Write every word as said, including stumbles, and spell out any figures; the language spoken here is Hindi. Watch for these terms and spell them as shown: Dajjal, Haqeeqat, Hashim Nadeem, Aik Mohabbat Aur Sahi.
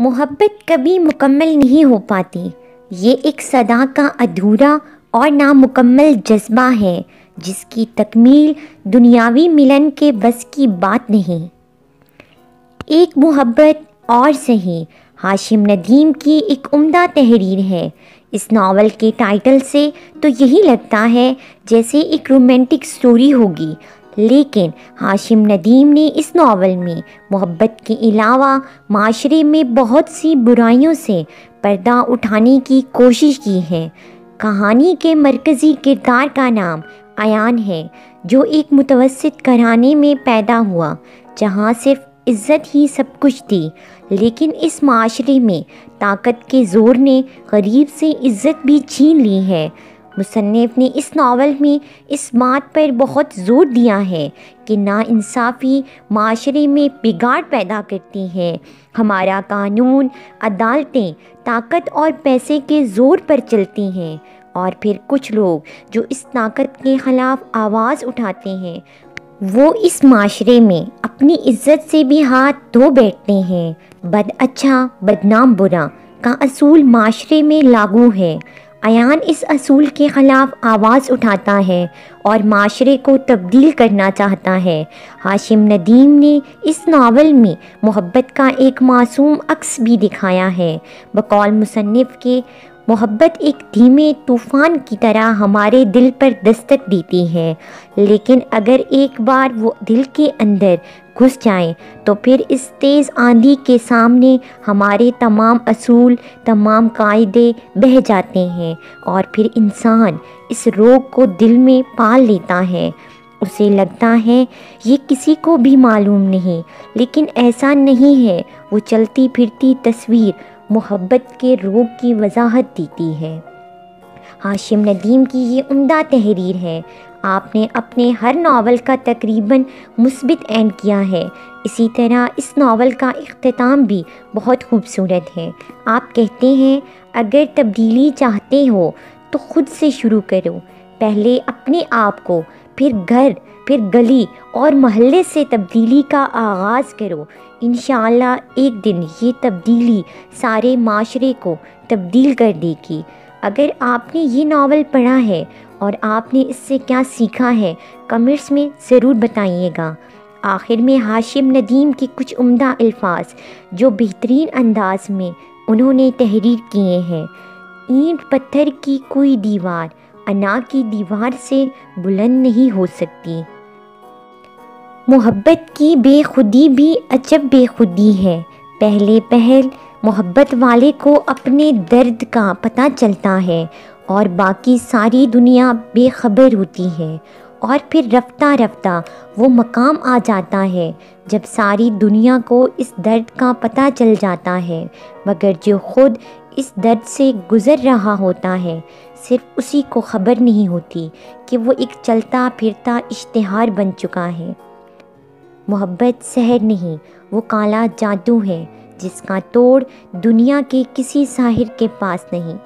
मोहब्बत कभी मुकम्मल नहीं हो पाती। ये एक सदा का अधूरा और नामुकम्मल जज्बा है जिसकी तकमील दुनियावी मिलन के बस की बात नहीं। एक मोहब्बत और सही हाशिम नदीम की एक उम्दा तहरीर है। इस नावल के टाइटल से तो यही लगता है जैसे एक रोमांटिक स्टोरी होगी, लेकिन हाशिम नदीम ने इस नावल में मोहब्बत के अलावा माशरे में बहुत सी बुराइयों से पर्दा उठाने की कोशिश की है। कहानी के मरकज़ी किरदार का नाम आयान है, जो एक मुतवस्सित घराने में पैदा हुआ जहाँ सिर्फ इज़्ज़त ही सब कुछ थी, लेकिन इस माशरे में ताकत के ज़ोर ने गरीब से इज़्ज़त भी छीन ली है। मुसन्निफ़ ने इस नावल में इस बात पर बहुत ज़ोर दिया है कि नाइंसाफ़ी माशरे में बिगाड़ पैदा करती है। हमारा कानून, अदालतें ताकत और पैसे के ज़ोर पर चलती हैं, और फिर कुछ लोग जो इस ताकत के ख़िलाफ़ आवाज़ उठाते हैं वो इस माशरे में अपनी इज़्ज़त से भी हाथ धो बैठते हैं। बद अच्छा बदनाम बुरा का असूल माशरे में लागू है। आयान इस असूल के ख़िलाफ़ आवाज़ उठाता है और माशरे को तब्दील करना चाहता है। हाशिम नदीम ने इस नावल में मोहब्बत का एक मासूम अक्स भी दिखाया है। बकौल मुसन्निफ़ के मोहब्बत एक धीमे तूफ़ान की तरह हमारे दिल पर दस्तक देती है, लेकिन अगर एक बार वो दिल के अंदर घुस जाए तो फिर इस तेज़ आंधी के सामने हमारे तमाम असूल, तमाम कायदे बह जाते हैं और फिर इंसान इस रोग को दिल में पाल लेता है। उसे लगता है ये किसी को भी मालूम नहीं, लेकिन ऐसा नहीं है। वो चलती फिरती तस्वीर मोहब्बत के रोग की वजाहत देती है। हाशिम नदीम की ये उम्दा तहरीर है। आपने अपने हर नावल का तकरीबन मुस्बित एंड किया है। इसी तरह इस नावल का इख्तिताम भी बहुत खूबसूरत है। आप कहते हैं अगर तब्दीली चाहते हो तो ख़ुद से शुरू करो, पहले अपने आप को, फिर घर, फिर गली और महल्ले से तब्दीली का आगाज़ करो। इंशाअल्लाह एक दिन ये तब्दीली सारे माशरे को तब्दील कर देगी। अगर आपने ये नावल पढ़ा है और आपने इससे क्या सीखा है कमेंट्स में ज़रूर बताइएगा। आखिर में हाशिम नदीम के कुछ उम्दा अल्फाज जो बेहतरीन अंदाज में उन्होंने तहरीर किए हैं। ईंट पत्थर की कोई दीवार अना की दीवार से बुलंद नहीं हो सकती। मोहब्बत की बेखुदी भी अजब बेखुदी है। पहले पहल मोहब्बत वाले को अपने दर्द का पता चलता है और बाकी सारी दुनिया बेखबर होती है, और फिर रफ्ता रफ्ता वो मकाम आ जाता है जब सारी दुनिया को इस दर्द का पता चल जाता है, मगर जो खुद इस दर्द से गुज़र रहा होता है सिर्फ उसी को ख़बर नहीं होती कि वो एक चलता फिरता इश्तिहार बन चुका है। मोहब्बत सहर नहीं, वो काला जादू है जिसका तोड़ दुनिया के किसी साहिर के पास नहीं।